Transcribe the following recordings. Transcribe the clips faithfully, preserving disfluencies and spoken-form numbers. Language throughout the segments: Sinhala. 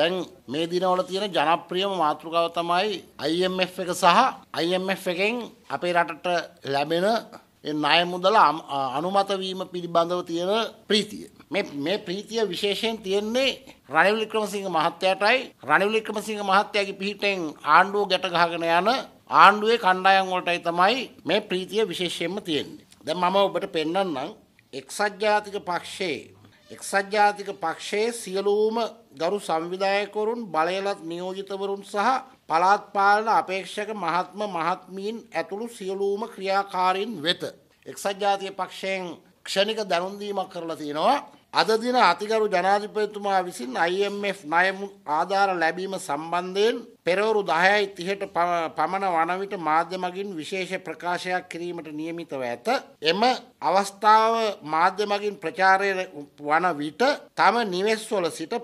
දැන් මේ දිනවල තියෙන ජනප්‍රියම මාතෘකාව තමයි I M F එක සහ I M F එකෙන් අපේ රටට ලැබෙන ඒ ණය මුදල අනුමත වීම පිළිබඳව තියෙන ප්‍රීතිය. මේ මේ ප්‍රීතිය විශේෂයෙන් තියෙන්නේ රනිල් වික්‍රමසිංහ මහත්තයාටයි රනිල් වික්‍රමසිංහ මහත්තයාගේ පිහිටෙන් ආණ්ඩුව ගැට ගහගෙන යන ආණ්ඩුවේ කණ්ඩායම් වලටයි තමයි මේ ප්‍රීතිය විශේෂයෙන්ම තියෙන්නේ. දැන් මම ඔබට පෙන්නන්නම් එක්සත් ජාතික පක්ෂයේ එක්සත් ජාතික පක්ෂයේ සියලුම ගරු සංවිධායකවරුන් බලයලත් නියෝජිතවරුන් සහ පළාත් පාලන අපේක්ෂක මහත්ම මහත්මීන් ඇතුළු සියලුම ක්‍රියාකාරීන් වෙත එක්සත් ජාතික පක්ෂයෙන් ක්ෂණික දැනුම් දීමක් කරලා තිනවා. අද දින අතිගරු ජනාධිපතිතුමා විසින් I M F ණය ආධාර ලැබීම සම්බන්ධයෙන් පෙරවරු දහයයි තිහට පමණ වන විට මාධ්‍ය මගින් විශේෂ ප්‍රකාශයක් කිරීමට නියමිතව ඇත. එම අවස්ථාව මාධ්‍ය මගින් ප්‍රචාරය වන විට තම නිවෙස්වල සිට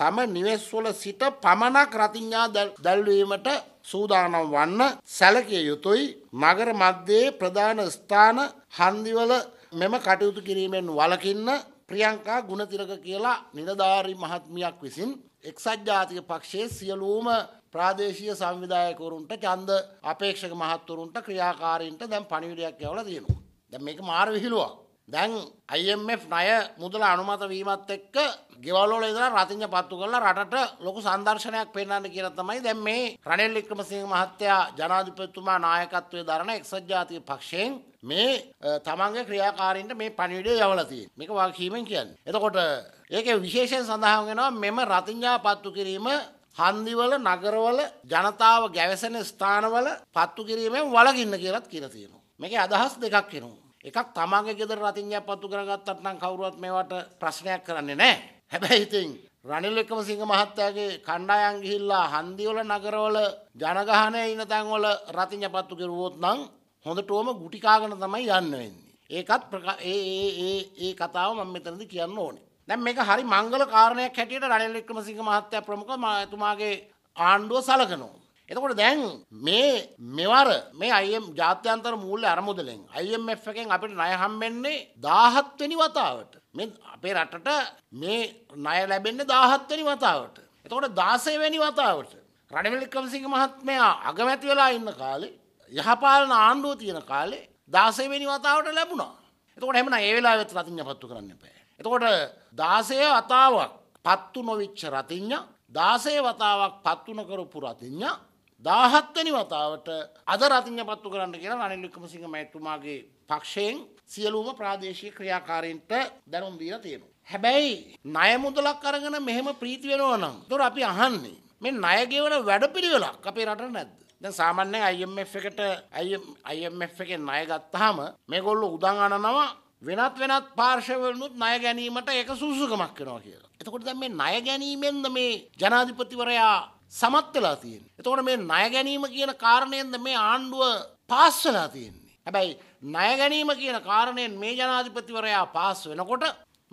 තම නිවෙස්වල සිට පමණක් රතිඤ්ඤා දැල්වීමට සූදානම් වන්න සැලකිය යුතුයි. නගර මැදේ ප්‍රධාන ස්ථාන හන්දිවල මෙම කටයුතු කිරීමෙන් වළකින්න ප්‍රියංකා ගුණතිලක කියලා නිලධාරී මහත්මියක් විසින් එක්සත් ජාතික පක්ෂයේ සියලුම ප්‍රාදේශීය සංවිධායකවරුන්ට ඡන්ද අපේක්ෂක මහත්වරුන්ට ක්‍රියාකාරීන්ට දැන් පණිවිඩයක් යවලා තියෙනවා. දැන් මේක මාර විහිළුවක්. දැන් I M F ණය මුදල අනුමත වීමත් එක්ක ගෙවල් වල ඉඳලා රතිඤ්ඤ පත්තු කරලා රටට ලොකු සංදර්ශනයක් පෙන්වන්න කියලා තමයි දැන් මේ රනිල් වික්‍රමසිංහ මහත්තයා ජනාධිපතිතුමා නායකත්වයේ දරන එක්සත් ජාතික පක්ෂයෙන් මේ තමන්ගේ ක්‍රියාකාරීන්ට මේ පණිවිඩය යවලා තියෙනවා. මේක වාක්‍යයෙන් කියන්නේ. එතකොට ඒකේ විශේෂයෙන් සඳහන් වෙනවා මෙම රතිඤ්ඤා පත්තු කිරීම හන්දිවල නගරවල ජනතාව ගැවසෙන ස්ථානවල පත්තු කිරීමෙන් වළකින්න කියලාත් කියලා තියෙනවා. මේකේ අදහස් දෙකක් වෙනවා. එකක් තමන්ගේ ගෙදර රතිඤ්ඤා පත්තු කරගත්තත් නම් කවුරුවත් මේවට ප්‍රශ්නයක් කරන්නේ නැහැ. හැබැයි ඉතින් රනිල් වික්‍රමසිංහ මහත්තයාගේ කණ්ඩායම් ගිහිල්ලා හන්දිවල නගරවල ජනගහනයේ ඉන්න තැන්වල රතිඤ්ඤා පත්තු කෙරුවොත් නම් හොඳටම ගුටි කාගෙන තමයි යන්න වෙන්නේ. ඒකත් ඒ ඒ ඒ ඒ කතාව මම මෙතනදී කියන්න ඕනේ. දැන් මේක හරි මංගල කාරණයක් හැටියට රනිල් වික්‍රමසිංහ මහත්තයා ප්‍රමුඛ එතුමාගේ ආණ්ඩුව සලකනවා. එතකොට දැන් මේ මෙවර මේ I M F ජාත්‍යන්තර මූල්‍ය අරමුදලෙන් I M F එකෙන් අපිට ණය හම්බෙන්නේ දහසත් වෙනි වතාවට. මේ අපේ රටට මේ ණය ලැබෙන්නේ දහසත් වෙනි වතාවට. එතකොට දාසය වෙනි වතාවට රනිල් වික්‍රමසිංහ මහත්මයා අගමැති වෙලා ඉන්න කාලේ යහපාලන ආණ්ඩුව තියෙන කාලේ දාසය වෙනි වතාවට ලැබුණා. එතකොට එහෙමනම් ඒ වෙලාවෙත් රතිඤ්ඤා පත්තු කරන්න එපා. එතකොට දාසය වතාවක් පත්තු නොවිච්ච රතිඤ්ඤා දාසය වතාවක් පත්තු නොකරපු රතිඤ්ඤා දහසත් වෙනි වතාවට අද රතිඤ්ඤා පත්තු කරන්න කියලා රනිල් වික්‍රමසිංහ මහත්මයාගේ පක්ෂයෙන් සියලුම ප්‍රාදේශීය ක්‍රියාකාරීන්ට දැනුම් දීලා තියෙනවා. හැබැයි ණය මුදලක් අරගෙන මෙහෙම ප්‍රීති වෙනවා නම් ඒතොර අපි අහන්නේ මේ ණය ගෙවන වැඩපිළිවෙලක් අපේ රටට නැද්ද? දැන් සාමාන්‍යයෙන් I M F එකට I M F එකේ ණය ගත්තාම මේගොල්ලෝ උදන් අනනවා වෙනත් වෙනත් පාර්ශවවලුත් ණය ගැනීමට ඒක සුසුකමක් වෙනවා කියලා. එතකොට දැන් මේ ණය ගැනීමෙන්ද මේ ජනාධිපතිවරයා සමත් වෙලා තියෙන්නේ. එතකොට මේ ණය ගැනීම කියන කාරණයෙන්ද මේ ආණ්ඩුව පාස් වෙලා තියෙන්නේ. හැබැයි ණය ගැනීම කියන කාරණයෙන් මේ ජනාධිපතිවරයා පාස් වෙනකොට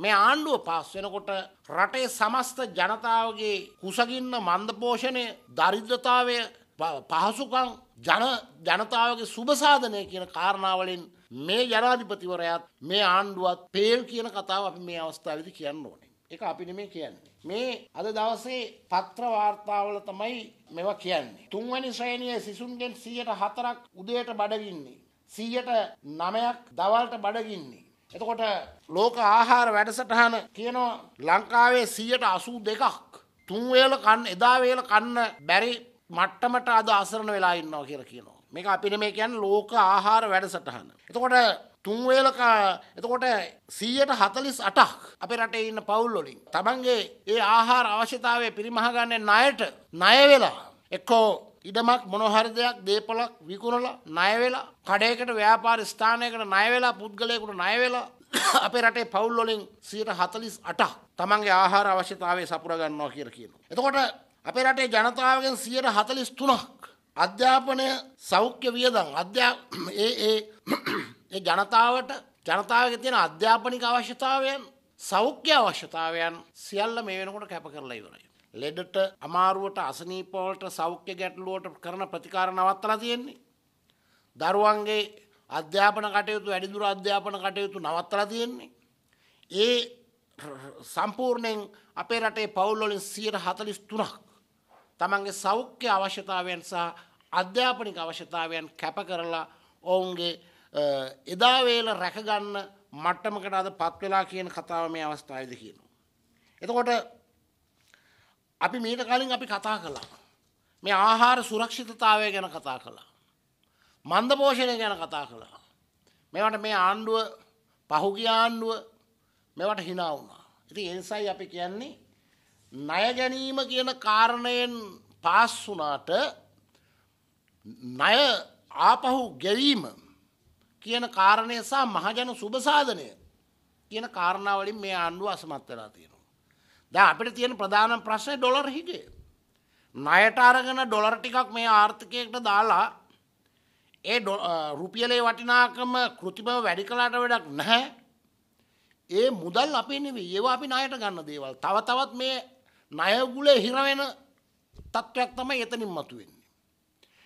මේ ආණ්ඩුව පාස් වෙනකොට රටේ සමස්ත ජනතාවගේ කුසගින්න මන්දපෝෂණය දරිද්‍රතාවය පහසුකම් ජන ජනතාවගේ සුබ සාධනය කියන කාරණාවලින් මේ ජනාධිපතිවරයාත් මේ ආණ්ඩුවත් පේල් කියන කතාව අපි මේ අවස්ථාවේදී කියන්න ඕනේ. ඒක අපි නෙමෙයි කියන්නේ. මේ අද දවසේ පත්‍ර වාර්තාවල තමයි මේවා කියන්නේ. තුන්වැනි ශ්‍රේණියේ සිසුන්ගෙන් සියයට හතරක් උදේට බඩගින්නේ. සියයට නවයක් දවල්ට බඩගින්නේ. එතකොට ලෝක ආහාර වැඩසටහන කියනවා ලංකාවේ සියයට අසූ දෙකක් තුන් වේල කන්න එදා වේල කන්න බැරි මට්ටමට අද අසරණ වෙලා ඉන්නවා කියලා කියනවා. මේක අපි නෙමෙයි කියන්නේ ලෝක ආහාර වැඩසටහන. එතකොට තුන් වේලක එතකොට සියයට හතළිස් අටක් අපේ රටේ ඉන්න පවුල් වලින් තමන්ගේ ඒ ආහාර අවශ්‍යතාවය පරිමහ ගන්න ණයට ණය වෙලා එක්කෝ ඉඩමක් මොන හරි දෙයක් දීපලක් විකුණලා ණය වෙලා කඩේකට ව්‍යාපාර ස්ථානයකට ණය වෙලා පුද්ගලයෙකුට ණය වෙලා අපේ රටේ පවුල් වලින් සියයට හතළිස් අටක් තමන්ගේ ආහාර අවශ්‍යතාවය සපුරා ගන්නවා කියලා කියනවා. එතකොට අපේ රටේ ජනතාවගෙන් සියයට හතළිස් තුනක් අධ්‍යාපනය සෞඛ්‍ය වියදම් අධ්‍යා ඒ ඒ ඒ ජනතාවට ජනතාවගේ තියෙන අධ්‍යාපනික අවශ්‍යතාවයන් සෞඛ්‍ය අවශ්‍යතාවයන් සියල්ල මේ වෙනකොට කැප කරලා ඉවරයි. ලෙඩට අමාරුවට අසනීප වලට සෞඛ්‍ය ගැටලුවට කරන ප්‍රතිකාර නවත්තලා තියෙන්නේ. දරුවන්ගේ අධ්‍යාපන කටයුතු වැඩිදුර අධ්‍යාපන කටයුතු නවත්තලා තියෙන්නේ. ඒ සම්පූර්ණයෙන් අපේ රටේ පවුල් වලින් සියයට හතළිස් තුනක් තමන්ගේ සෞඛ්‍ය අවශ්‍යතාවයන් සහ අධ්‍යාපනික අවශ්‍යතාවයන් කැප කරලා ඔවුන්ගේ එදා වේල රැක ගන්න මට්ටමකට අද පත් වෙලා කියන කතාව මේ අවස්ථාවේදී කියනවා. එතකොට අපි මීට කලින් අපි කතා කළා. මේ ආහාර සුරක්ෂිතතාවය ගැන කතා කළා. මන්ද පෝෂණය ගැන කතා කළා. මේවට මේ ආණ්ඩුව පහුගිය ආණ්ඩුව මේවට hina වුණා. ඉතින් ඒ නිසායි අපි කියන්නේ ණය ගැනීම කියන කාරණයෙන් පාස් වුණාට ණය ආපහු ගැනීම කියන කාරණය සහ මහජන සුබසාධනය කියන කාරණා වලින් මේ ආණ්ඩුව අසමත් වෙලා තියෙනවා. දැන් අපිට තියෙන ප්‍රධානම ප්‍රශ්නේ ඩොලර් හිගේ. ණයට අරගෙන ඩොලර් ටිකක් මේ ආර්ථිකයට දාලා ඒ රුපියලේ වටිනාකම කෘතිමව වැඩි කළාට වැඩක් නැහැ. ඒ මුදල් අපේ නෙවෙයි. ඒවා අපි ණයට ගන්න දේවල්. තව තවත් මේ ණය ගුලේ හිර වෙන තත්වයක් තමයි එතනින් මතුවෙන්නේ.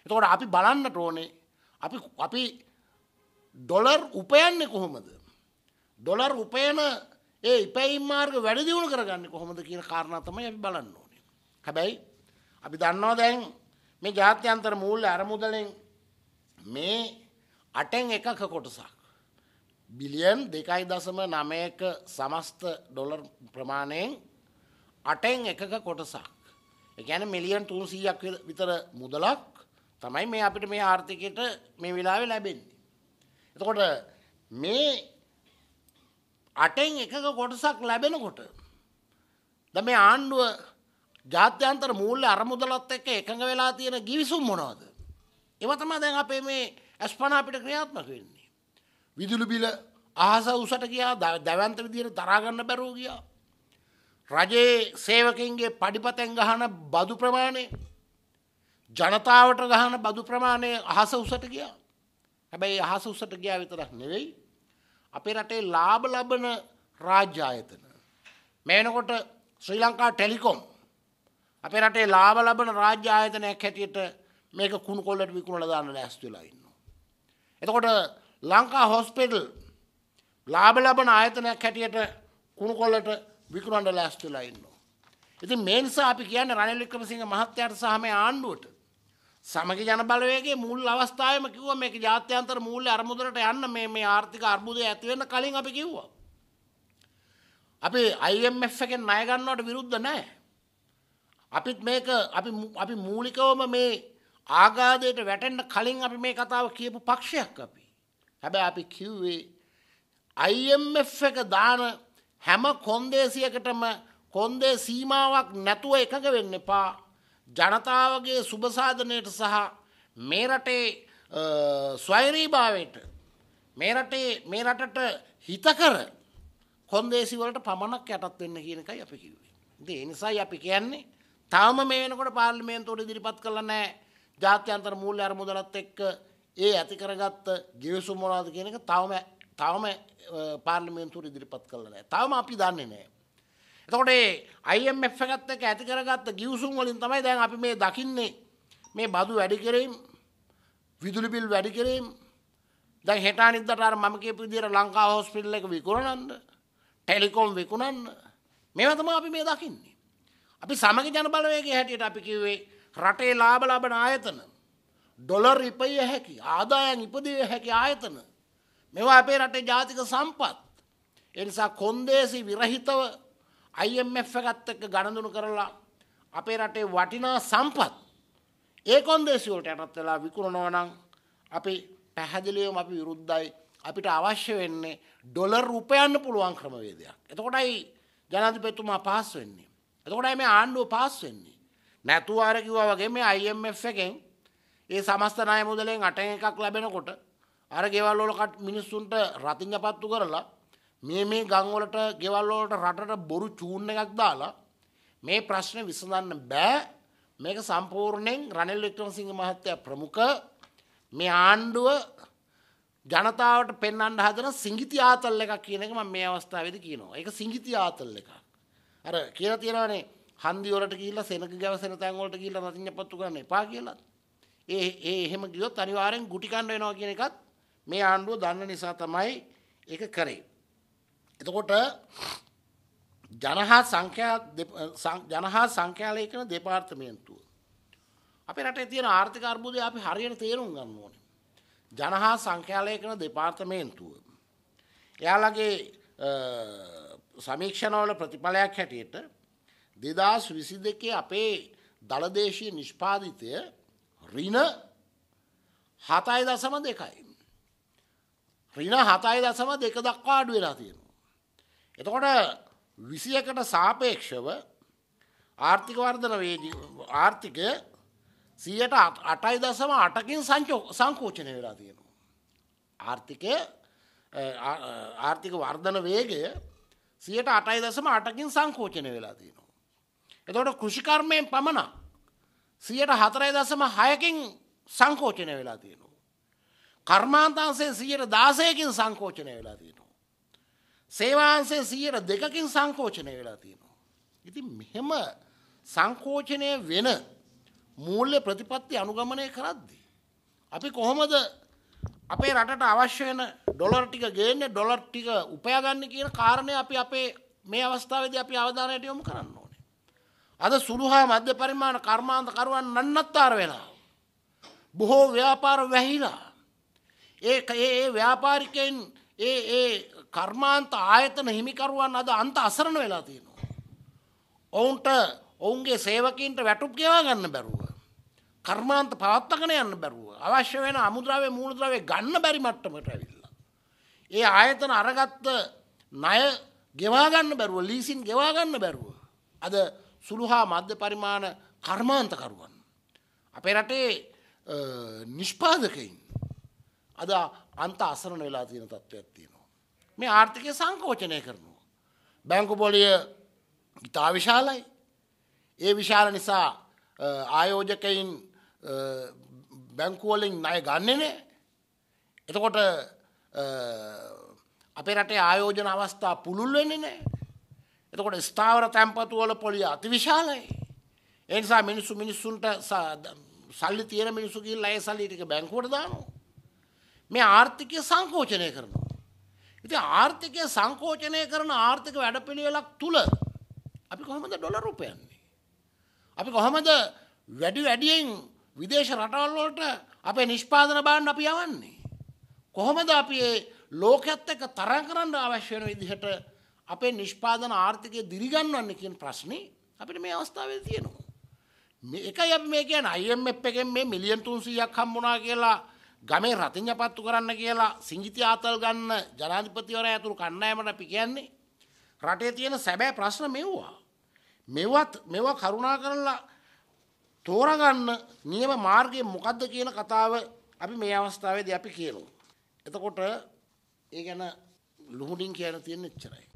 එතකොට අපි බලන්නට ඕනේ අපි අපි ඩොලර් උපයන්නේ කොහොමද? ඩොලර් උපයන ඒ ඉපැයිම් මාර්ග වැඩි දියුණු කරගන්නේ කොහොමද කියන කාරණා තමයි අපි බලන්න ඕනේ. හැබැයි අපි දන්නවා දැන් මේ ජාත්‍යන්තර මූල්‍ය අරමුදලෙන් මේ අටෙන් එකක කොටසක් බිලියන් දෙකයි දශම නමයක සමස්ත ඩොලර් ප්‍රමාණයෙන් අටෙන් එකක කොටසක්. ඒ කියන්නේ මිලියන් තුන්සීයක් විතර මුදලක් තමයි මේ අපිට මේ ආර්ථිකයට මේ වෙලාවේ ලැබෙන්නේ. එතකොට මේ අටෙන් එකක කොටසක් ලැබෙනකොට දැන් මේ ආණ්ඩුව ජාත්‍යන්තර මූල්‍ය අරමුදලත් එක්ක එකඟ වෙලා තියෙන ගිවිසුම් මොනවද? ඒවා තමයි දැන් අපේ මේ අස්පනා අපිට ක්‍රියාත්මක වෙන්නේ. විදුලි බිල අහස උසට ගියා. දවැන්ත විදියට දරා ගන්න බැරුව ගියා. රජයේ සේවකින්ගේ පඩිපතෙන් ගහන බදු ප්‍රමාණය ජනතාවට ගහන බදු ප්‍රමාණය අහස උසට ගියා. හැබැයි අහස උසට ගියා විතරක් නෙවෙයි අපේ රටේ ලාභ ලබන රාජ්‍ය ආයතන මේ වෙනකොට ශ්‍රී ලංකා ටෙලිකොම් අපේ රටේ ලාභ ලබන රාජ්‍ය ආයතනයක් හැටියට මේක කුණු කොල්ලට විකුණලා දාන්න ලෑස්ති වෙලා ඉන්නවා. එතකොට ලංකා හොස්පිටල් ලාභ ලබන ආයතනයක් හැටියට කුණු කොල්ලට විකුණන්න ලෑස්තිලා ඉන්නවා. ඉතින් මේ නිසා අපි කියන්නේ රනිල් වික්‍රමසිංහ මහත්තයාට සහ මේ ආණ්ඩුවට සමගි ජන බලවේගයේ මුල් අවස්ථාවේම කිව්වා මේක ජාත්‍යන්තර මූල්‍ය අරමුදලට යන්න මේ මේ ආර්ථික අර්බුදය ඇති වෙන්න කලින් අපි කිව්වා. අපි I M F එකෙන් ණය ගන්නවට විරුද්ධ නැහැ. අපිත් මේක අපි අපි මූලිකවම මේ ආගාදයට වැටෙන්න කලින් අපි මේ කතාව කියපු පක්ෂයක් අපි. හැබැයි අපි කිව්වේ I M F එක දාන හැම කොන්දේසියකටම කොන්දේ සීමාවක් නැතුව එකඟ වෙන්න එපා. ජනතාවගේ සුබසාධනයට සහ මේ රටේ ස්වෛරීභාවයට මේ රටේ මේ රටට හිතකර කොන්දේසි වලට පමණක් යටත් වෙන්න කියන එකයි අපි කිව්වේ. ඉතින් ඒ නිසායි අපි කියන්නේ තාම මේ වෙනකොට පාර්ලිමේන්තුවට ඉදිරිපත් කළා නැහැ ජාත්‍යන්තර මූල්‍ය අරමුදලත් එක්ක ඒ ඇති කරගත්ත ගිවිසුම් මොනවාද කියන එක තවම තවම පාර්ලිමේන්තුවට ඉදිරිපත් කළා නැහැ. තවම අපි දන්නේ නැහැ. එතකොට ඒ I M F එකත් එක්ක ඇති කරගත්ත ගිවිසුම් වලින් තමයි දැන් අපි මේ දකින්නේ මේ බදු වැඩි කිරීම, විදුලි බිල් වැඩි කිරීම. දැන් හෙට අනිද්දාට අර මම කියපු විදිහට ලංකා හොස්පිටල් එක විකුණනන්න, ටෙලිකොම් විකුණන්න. මේවා තමයි අපි මේ දකින්නේ. අපි සමගි ජන බලවේගයේ හැටියට අපි කිව්වේ රටේ ලාභ ලබන ආයතන ඩොලර් ඉපය හැකි ආදායන් ඉපදිය හැකි ආයතන මේවා අපේ රටේ ජාතික සම්පත්. ඒ නිසා කොන්දේසි විරහිතව I M F එකත් එක්ක ගණඳුණු කරලා අපේ රටේ වටිනා සම්පත් ඒ කොන්දේසි වලට යටත් වෙලා විකුණනවා නම් අපි පැහැදිලිවම අපි විරුද්ධයි. අපිට අවශ්‍ය වෙන්නේ ඩොලර් උපයන්න පුළුවන් ක්‍රමවේදයක්. එතකොටයි ජනාධිපතිතුමා පාස් වෙන්නේ. එතකොටයි මේ ආණ්ඩුව පාස් වෙන්නේ. නැතුව අර කිව්වා වගේ මේ I M F එකෙන් ඒ සමස්ත ණය මුදලෙන් අටෙන් එකක් ලැබෙනකොට අර ගෙවල් වල මිනිස්සුන්ට රතින් අපත්තු කරලා මේ මේ ගම් වලට ගෙවල් වලට රටට බොරු චූන් එකක් දාලා මේ ප්‍රශ්නේ විසඳන්න බෑ. මේක සම්පූර්ණයෙන් රනිල් වික්‍රමසිංහ මහත්තයා ප්‍රමුඛ මේ ආණ්ඩුව ජනතාවට පෙන්වන්න හදන සිඟිති ආතල් එකක් කියන එක මම මේ අවස්ථාවේදී කියනවා. ඒක සිඟිති ආතල් එකක්. අර කියලා තියෙනවානේ හන්දි වලට ගිහිල්ලා සෙනඟ ගැවසෙන තැන් වලට ගිහිල්ලා රතින් අපත්තු කරන්න එපා කියලා. ඒ ඒ එහෙම ගියොත් අනිවාර්යෙන් ගුටි කන්න වෙනවා කියන එකත් මේ ආණ්ඩුව දන්න නිසා තමයි ඒක කරේ. එතකොට ජනහා සංඛ්‍යා ජනහා සංඛ්‍යාලේඛන දෙපාර්තමේන්තුව අපේ රටේ තියෙන ආර්ථික අර්බුදය අපි හරියට තේරුම් ගන්න ඕනේ. ජනහා සංඛ්‍යාලේඛන දෙපාර්තමේන්තුව එයාලගේ සමීක්ෂණවල ප්‍රතිඵලයක් හැටියට දෙදාස් විසි දෙකේ අපේ දළදේශීය නිෂ්පාදිතය ඍණ හතයි දශම දෙකයි. ඍණ හතයි දශම දෙක දක්වා අඩු වෙලා තියෙනවා. එතකොට විසියකට සාපේක්ෂව ආර්ථික වර්ධන වේගය ආර්ථිකය සියයට අටයි දශම අටකින් සංකෝචනය වෙලා තියෙනවා. ආර්ථිකය ආර්ථික වර්ධන වේගය සියයට අටයි දශම අටකින් සංකෝචනය වෙලා තියෙනවා. එතකොට කෘෂිකර්මයෙන් පමණක් සියයට හතරයි දශම හයකින් සංකෝචනය වෙලා තියෙනවා. කර්මාන්තංශයෙන් සියයට දාසයකින් සංකෝචනය වෙලා තියෙනවා. සේවාංශයේ සියයට දෙකකින් සංකෝචනය වෙලා තියෙනවා. ඉතින් මෙහෙම සංකෝචනය වෙන මූල්‍ය ප්‍රතිපත්ති අනුගමනය කරද්දී අපි කොහොමද අපේ රටට අවශ්‍ය වෙන ඩොලර් ටික ගේන්නේ ඩොලර් ටික උපයාගන්නේ කියන කාරණේ අපි අපේ මේ අවස්ථාවේදී අපි අවධානයට යොමු කරන්න ඕනේ. අද සුළු හා මධ්‍ය පරිමාණ කර්මාන්ත කරුවන් නන්නත්තර වෙලා බොහෝ ව්‍යාපාර වැහිලා ඒ ඒ ව්‍යාපාරිකයන් ඒ ඒ කර්මාන්ත ආයතන හිමිකරුවන් අද අන්ත අසරණ වෙලා තියෙනවා. ඔවුන්ට ඔවුන්ගේ සේවකීන්ට වැටුප් ගෙවා ගන්න බැරුව, කර්මාන්ත පවත්වාගෙන යන්න බැරුව, අවශ්‍ය වෙන අමුද්‍රව්‍ය මූලද්‍රව්‍ය ගන්න බැරි මට්ටමට ඇවිල්ලා. ඒ ආයතන අරගත්ත ණය ගෙවා ගන්න බැරුව, ලීසින් ගෙවා ගන්න බැරුව අද සුළු හා මධ්‍ය පරිමාණ කර්මාන්තකරුවන් අපේ රටේ නිෂ්පාදකයින් අද අන්ත අසරණ වෙලා තියෙන තත්ත්වයක් තියෙනවා. මේ ආර්ථිකය සංකෝචනය කරනවා. බැංකු පොලිය ඉතා විශාලයි. ඒ විශාල නිසා ආයෝජකයින් බැංකුවලින් ණය ගන්නෙ නෑ. එතකොට අපේ රටේ ආයෝජන අවස්ථා පුළුල් වෙන්නේ නෑ. එතකොට ස්ථාවර තැන්පතු වල පොලිය අතිවිශාලයි. ඒ නිසා මිනිස්සු මිනිස්සුන්ට සල්ලි තියෙන මිනිස්සු ගිහිල්ලා ඒ සල්ලි ටික බැංකුවට දානවා. මේ ආර්ථිකය සංකෝචනය කරනවා. ඉතින් ආර්ථිකය සංකෝචනය කරන ආර්ථික වැඩපිළිවෙලක් තුල අපි කොහොමද ඩොලර් උපයන්නේ? අපි කොහොමද වැඩි වැඩියෙන් විදේශ රටවල් වලට අපේ නිෂ්පාදන බාන්න අපි යවන්නේ? කොහොමද අපි මේ ලෝකයේත් එක්ක තරඟ කරන්න අවශ්‍ය වෙන විදිහට අපේ නිෂ්පාදන ආර්ථිකය දිරිගන්වන්නේ කියන ප්‍රශ්නේ අපිට මේ අවස්ථාවේදී තියෙනවා. මේකයි අපි මේ කියන්නේ I M F එකෙන් මේ මිලියන් තුන්සීයක් හම්බුණා කියලා ගමේ රතිඤ්ඤපත්තු කරන්න කියලා සිංගිති ආතල් ගන්න ජනාධිපතිවරයා ඇතුළු කණ්ඩායමට අපි කියන්නේ රටේ තියෙන සැබෑ ප්‍රශ්න මෙව්වා. මෙවත් මෙවවා කරුණා කරලා තෝරගන්න නියම මාර්ගය මොකද්ද කියන කතාව අපි මේ අවස්ථාවේදී අපි කියනවා. එතකොට ඒ ගැන ලුහුණින් කියන්න තියෙන එච්චරයි.